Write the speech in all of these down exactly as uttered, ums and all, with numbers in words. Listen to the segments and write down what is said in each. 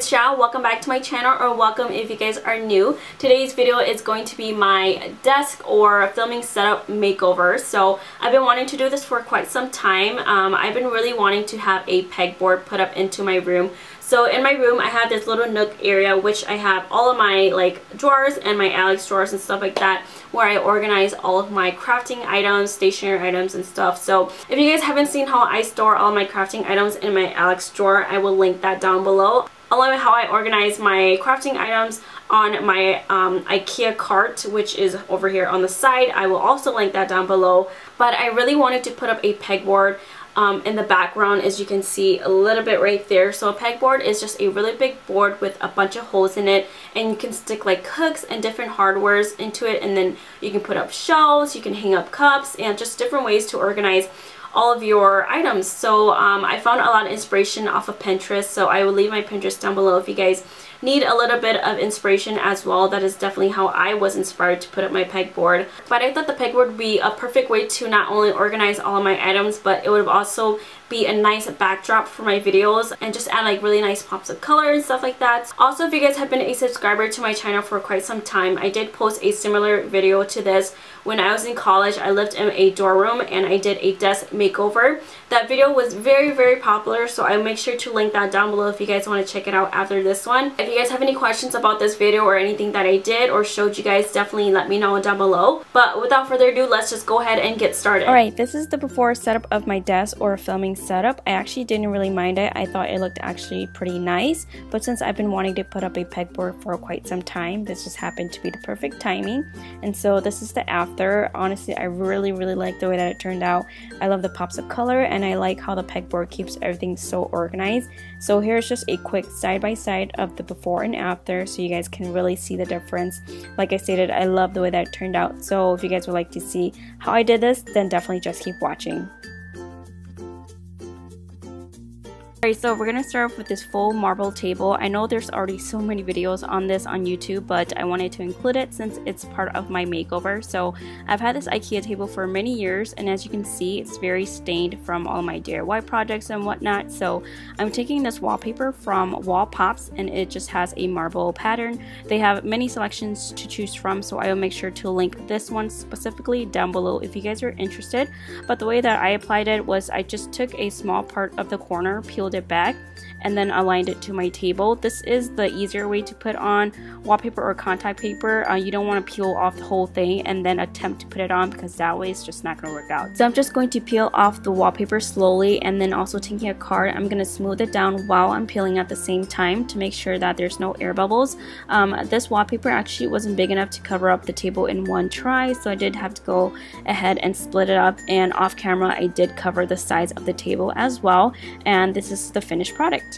it's Xiao. Welcome back to my channel, or welcome if you guys are new. Today's video is going to be my desk or filming setup makeover. So I've been wanting to do this for quite some time. Um, I've been really wanting to have a pegboard put up into my room. So in my room I have this little nook area which I have all of my like drawers and my Alex drawers and stuff like that, where I organize all of my crafting items, stationery items and stuff. So if you guys haven't seen how I store all my crafting items in my Alex drawer, I will link that down below, along with how I organize my crafting items on my um, IKEA cart, which is over here on the side. I will also link that down below. But I really wanted to put up a pegboard Um, in the background, as you can see a little bit right there. So a pegboard is just a really big board with a bunch of holes in it, and you can stick like hooks and different hardwares into it, and then you can put up shelves, you can hang up cups, and just different ways to organize all of your items. So um, I found a lot of inspiration off of Pinterest, so I will leave my Pinterest down below if you guys need a little bit of inspiration as well. That is definitely how I was inspired to put up my pegboard. But I thought the pegboard would be a perfect way to not only organize all of my items, but it would also be a nice backdrop for my videos and just add like really nice pops of color and stuff like that. Also, if you guys have been a subscriber to my channel for quite some time, I did post a similar video to this. When I was in college, I lived in a dorm room and I did a desk makeover. That video was very, very popular, so I'll make sure to link that down below if you guys want to check it out after this one. If you guys have any questions about this video or anything that I did or showed you guys, definitely let me know down below. But without further ado, let's just go ahead and get started. Alright, this is the before setup of my desk or filming setup. I actually didn't really mind it. I thought it looked actually pretty nice, but since I've been wanting to put up a pegboard for quite some time, this just happened to be the perfect timing. And so this is the after. Honestly, I really really like the way that it turned out. I love the pops of color, and I like how the pegboard keeps everything so organized. So here's just a quick side by side of the before and after, so you guys can really see the difference. Like I stated, I love the way that it turned out. So if you guys would like to see how I did this, then definitely just keep watching. Alright, so we're gonna start off with this full marble table. I know there's already so many videos on this on YouTube, but I wanted to include it since it's part of my makeover. So I've had this IKEA table for many years, and as you can see, it's very stained from all my D I Y projects and whatnot. So I'm taking this wallpaper from Wall Pops, and it just has a marble pattern. They have many selections to choose from, so I will make sure to link this one specifically down below if you guys are interested. But the way that I applied it was I just took a small part of the corner, peeled it back, and then aligned it to my table. This is the easier way to put on wallpaper or contact paper. Uh, you don't want to peel off the whole thing and then attempt to put it on, because that way it's just not going to work out. So I'm just going to peel off the wallpaper slowly, and then also taking a card, I'm going to smooth it down while I'm peeling at the same time to make sure that there's no air bubbles. Um, this wallpaper actually wasn't big enough to cover up the table in one try, so I did have to go ahead and split it up, and off camera I did cover the sides of the table as well, and this is the finished product.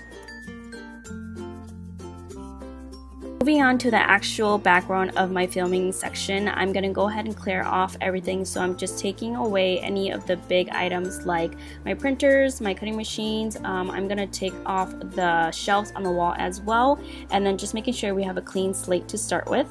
Moving on to the actual background of my filming section, I'm going to go ahead and clear off everything. So I'm just taking away any of the big items like my printers, my cutting machines. Um, I'm going to take off the shelves on the wall as well, and then just making sure we have a clean slate to start with.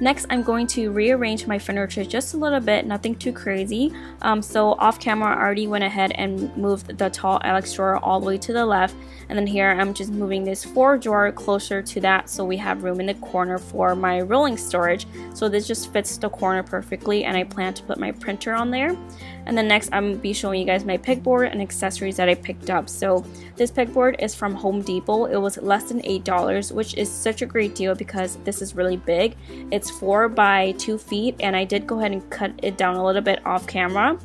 Next, I'm going to rearrange my furniture just a little bit, nothing too crazy. Um, so off camera, I already went ahead and moved the tall Alex drawer all the way to the left. And then here, I'm just moving this four drawer closer to that, so we have room in the corner for my rolling storage. So this just fits the corner perfectly, and I plan to put my printer on there. And then next, I'm going to be showing you guys my pegboard and accessories that I picked up. So this pegboard is from Home Depot. It was less than eight dollars, which is such a great deal because this is really big. It's four by two feet, and I did go ahead and cut it down a little bit off camera.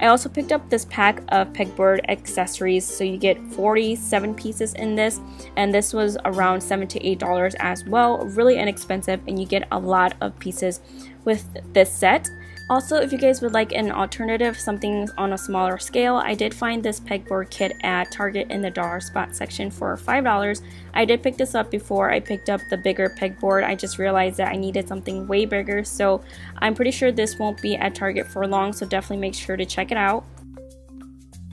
I also picked up this pack of pegboard accessories, so you get forty-seven pieces in this, and this was around seven to eight dollars as well. Really inexpensive, and you get a lot of pieces with this set. Also, if you guys would like an alternative, something on a smaller scale, I did find this pegboard kit at Target in the dollar spot section for five dollars. I did pick this up before I picked up the bigger pegboard. I just realized that I needed something way bigger, so I'm pretty sure this won't be at Target for long, so definitely make sure to check it out.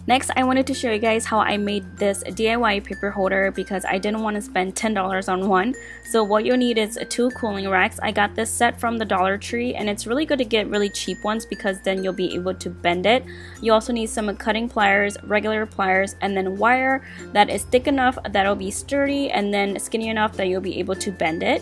Next, I wanted to show you guys how I made this D I Y paper holder because I didn't want to spend ten dollars on one. So what you'll need is two cooling racks. I got this set from the Dollar Tree and it's really good to get really cheap ones because then you'll be able to bend it. You also need some cutting pliers, regular pliers, and then wire that is thick enough that'll be sturdy and then skinny enough that you'll be able to bend it.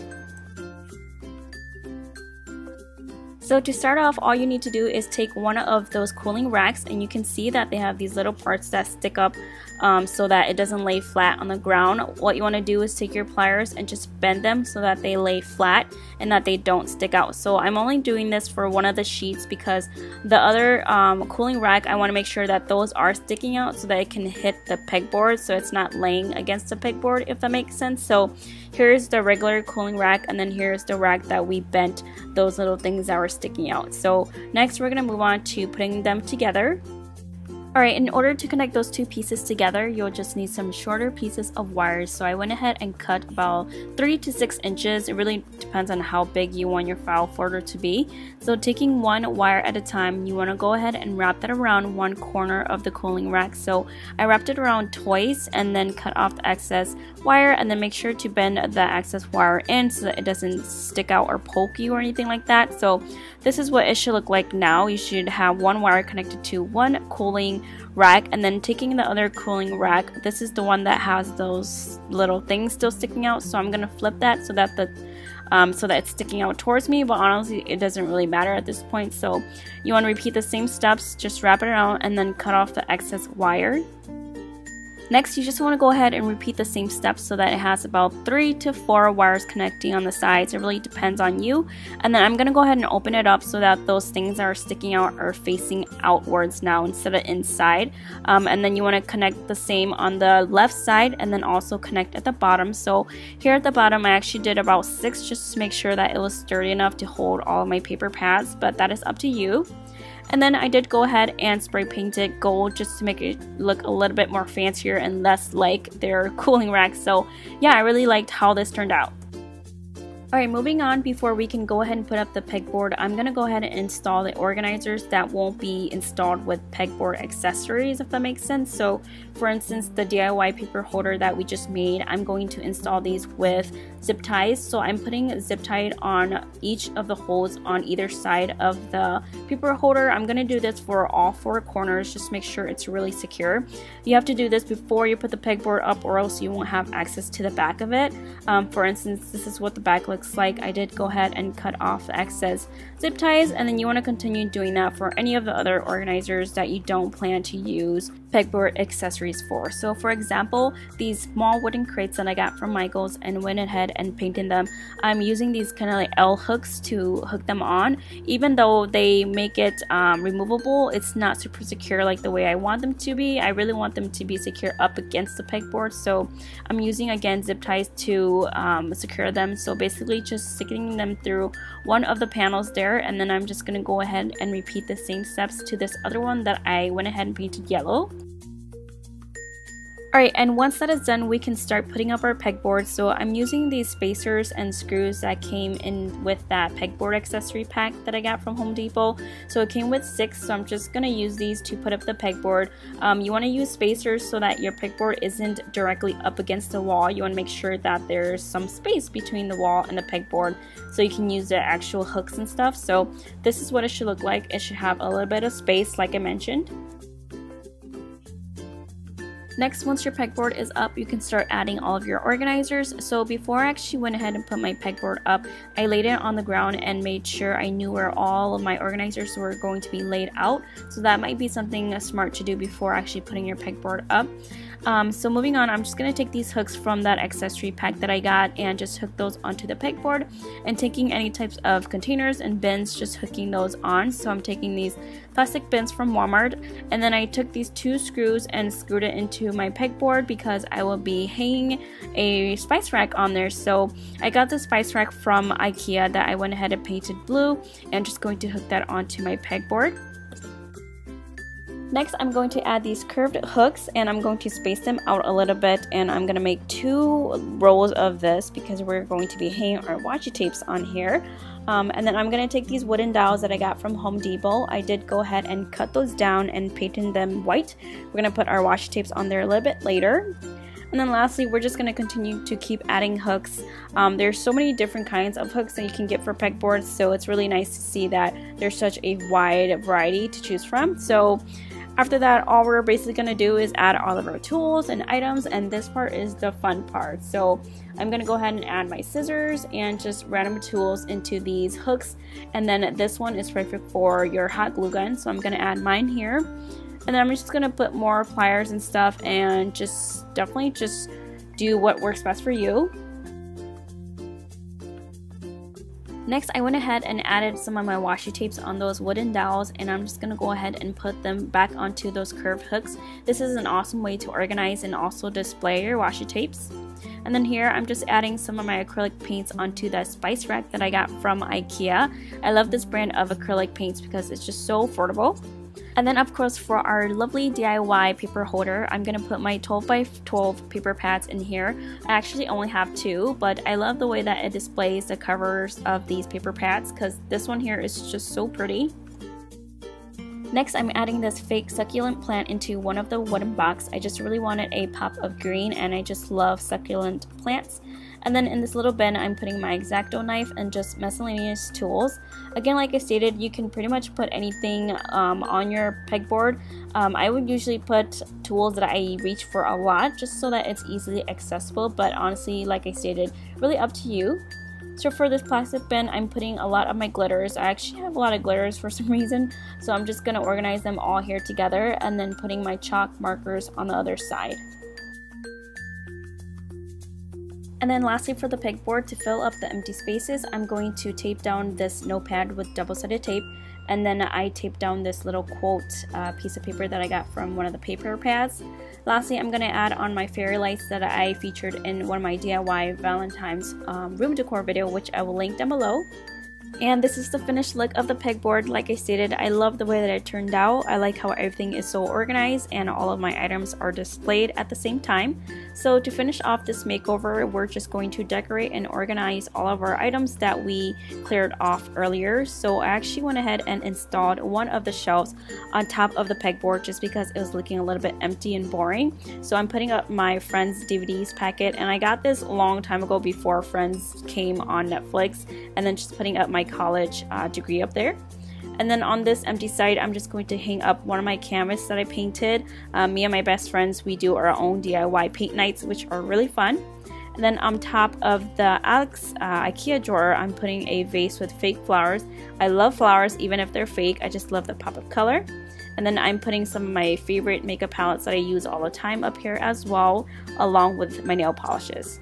So to start off, all you need to do is take one of those cooling racks, and you can see that they have these little parts that stick up um, so that it doesn't lay flat on the ground. What you want to do is take your pliers and just bend them so that they lay flat and that they don't stick out. So I'm only doing this for one of the sheets because the other um, cooling rack, I want to make sure that those are sticking out so that it can hit the pegboard, so it's not laying against the pegboard, if that makes sense. So here's the regular cooling rack, and then here's the rack that we bent those little things that were sticking out. So next we're going to move on to putting them together. Alright, in order to connect those two pieces together, you'll just need some shorter pieces of wires. So I went ahead and cut about three to six inches. It really depends on how big you want your file folder to be. So taking one wire at a time, you want to go ahead and wrap that around one corner of the cooling rack. So I wrapped it around twice and then cut off the excess wire, and then make sure to bend the excess wire in so that it doesn't stick out or poke you or anything like that. So this is what it should look like now. You should have one wire connected to one cooling rack, and then taking the other cooling rack, this is the one that has those little things still sticking out, so I'm gonna flip that so that the um, so that it's sticking out towards me, but honestly it doesn't really matter at this point. So you want to repeat the same steps, just wrap it around and then cut off the excess wire. Next, you just want to go ahead and repeat the same steps so that it has about three to four wires connecting on the sides. It really depends on you. And then I'm going to go ahead and open it up so that those things that are sticking out are facing outwards now instead of inside. Um, and then you want to connect the same on the left side and then also connect at the bottom. So here at the bottom, I actually did about six just to make sure that it was sturdy enough to hold all of my paper pads, but that is up to you. And then I did go ahead and spray paint it gold just to make it look a little bit more fancier and less like their cooling racks. So yeah, I really liked how this turned out. Alright, moving on, before we can go ahead and put up the pegboard, I'm going to go ahead and install the organizers that won't be installed with pegboard accessories, if that makes sense. So for instance, the D I Y paper holder that we just made, I'm going to install these with zip ties. So I'm putting zip tie on each of the holes on either side of the paper holder. I'm going to do this for all four corners just to make sure it's really secure. You have to do this before you put the pegboard up or else you won't have access to the back of it. Um, for instance, this is what the back looks looks like. I did go ahead and cut off the excess zip ties, and then you want to continue doing that for any of the other organizers that you don't plan to use pegboard accessories for. So for example, these small wooden crates that I got from Michaels and went ahead and painted them. I'm using these kind of like L hooks to hook them on. Even though they make it um, removable, it's not super secure like the way I want them to be. I really want them to be secure up against the pegboard, so I'm using again zip ties to um, secure them. So basically just sticking them through one of the panels there, and then I'm just going to go ahead and repeat the same steps to this other one that I went ahead and painted yellow. Alright, and once that is done, we can start putting up our pegboard. So I'm using these spacers and screws that came in with that pegboard accessory pack that I got from Home Depot. So it came with six, so I'm just going to use these to put up the pegboard. Um, you want to use spacers so that your pegboard isn't directly up against the wall. You want to make sure that there's some space between the wall and the pegboard so you can use the actual hooks and stuff. So this is what it should look like. It should have a little bit of space like I mentioned. Next, once your pegboard is up, you can start adding all of your organizers. So before I actually went ahead and put my pegboard up, I laid it on the ground and made sure I knew where all of my organizers were going to be laid out. So that might be something smart to do before actually putting your pegboard up. Um, so moving on, I'm just going to take these hooks from that accessory pack that I got and just hook those onto the pegboard, and taking any types of containers and bins, just hooking those on. So I'm taking these plastic bins from Walmart, and then I took these two screws and screwed it into my pegboard because I will be hanging a spice rack on there. So I got the spice rack from IKEA that I went ahead and painted blue, and just going to hook that onto my pegboard. Next, I'm going to add these curved hooks, and I'm going to space them out a little bit, and I'm going to make two rolls of this because we're going to be hanging our washi tapes on here. Um, and then I'm going to take these wooden dowels that I got from Home Depot. I did go ahead and cut those down and paint them white. We're going to put our washi tapes on there a little bit later. And then lastly, we're just going to continue to keep adding hooks. Um, there's so many different kinds of hooks that you can get for pegboards, so it's really nice to see that there's such a wide variety to choose from. So after that, all we're basically going to do is add all of our tools and items, and this part is the fun part. So I'm going to go ahead and add my scissors and just random tools into these hooks, and then this one is perfect for your hot glue gun, so I'm going to add mine here. And then I'm just going to put more pliers and stuff, and just definitely just do what works best for you. Next, I went ahead and added some of my washi tapes on those wooden dowels, and I'm just going to go ahead and put them back onto those curved hooks. This is an awesome way to organize and also display your washi tapes. And then here, I'm just adding some of my acrylic paints onto that spice rack that I got from IKEA. I love this brand of acrylic paints because it's just so affordable. And then of course, for our lovely D I Y paper holder, I'm going to put my twelve by twelve paper pads in here. I actually only have two, but I love the way that it displays the covers of these paper pads because this one here is just so pretty. Next, I'm adding this fake succulent plant into one of the wooden boxes. I just really wanted a pop of green, and I just love succulent plants. And then in this little bin, I'm putting my X-Acto knife and just miscellaneous tools. Again, like I stated, you can pretty much put anything um, on your pegboard. Um, I would usually put tools that I reach for a lot just so that it's easily accessible, but honestly, like I stated, really up to you. So for this plastic bin, I'm putting a lot of my glitters. I actually have a lot of glitters for some reason, so I'm just going to organize them all here together, and then putting my chalk markers on the other side. And then lastly, for the pegboard, to fill up the empty spaces, I'm going to tape down this notepad with double-sided tape, and then I tape down this little quote uh, piece of paper that I got from one of the paper pads. Lastly, I'm going to add on my fairy lights that I featured in one of my D I Y Valentine's um, room decor video, which I will link down below. And this is the finished look of the pegboard. Like I stated, I love the way that it turned out. I like how everything is so organized and all of my items are displayed at the same time. So to finish off this makeover, we're just going to decorate and organize all of our items that we cleared off earlier. So I actually went ahead and installed one of the shelves on top of the pegboard just because it was looking a little bit empty and boring. So I'm putting up my Friends D V Ds packet, and I got this a long time ago before Friends came on Netflix, and then just putting up my college uh, degree up there. And then on this empty side, I'm just going to hang up one of my canvas that I painted. Um, me and my best friends, we do our own D I Y paint nights, which are really fun. And then on top of the Alex uh, IKEA drawer, I'm putting a vase with fake flowers. I love flowers even if they're fake. I just love the pop of color. And then I'm putting some of my favorite makeup palettes that I use all the time up here as well, along with my nail polishes.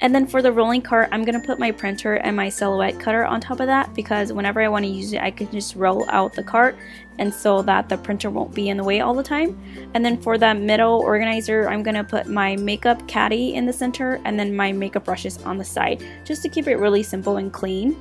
And then for the rolling cart, I'm going to put my printer and my Silhouette cutter on top of that, because whenever I want to use it, I can just roll out the cart, and so that the printer won't be in the way all the time. And then for that middle organizer, I'm going to put my makeup caddy in the center, and then my makeup brushes on the side, just to keep it really simple and clean.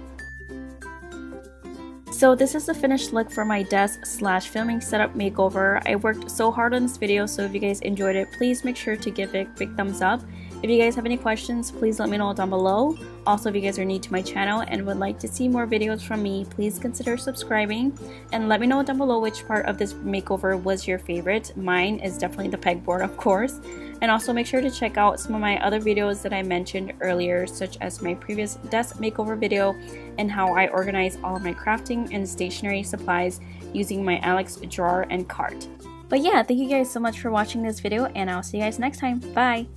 So this is the finished look for my desk slash filming setup makeover. I worked so hard on this video, so if you guys enjoyed it, please make sure to give it a big thumbs up. If you guys have any questions, please let me know down below. Also, if you guys are new to my channel and would like to see more videos from me, please consider subscribing, and let me know down below which part of this makeover was your favorite. Mine is definitely the pegboard, of course. And also make sure to check out some of my other videos that I mentioned earlier, such as my previous desk makeover video and how I organize all of my crafting and stationery supplies using my Alex drawer and cart. But yeah, thank you guys so much for watching this video, and I'll see you guys next time. Bye!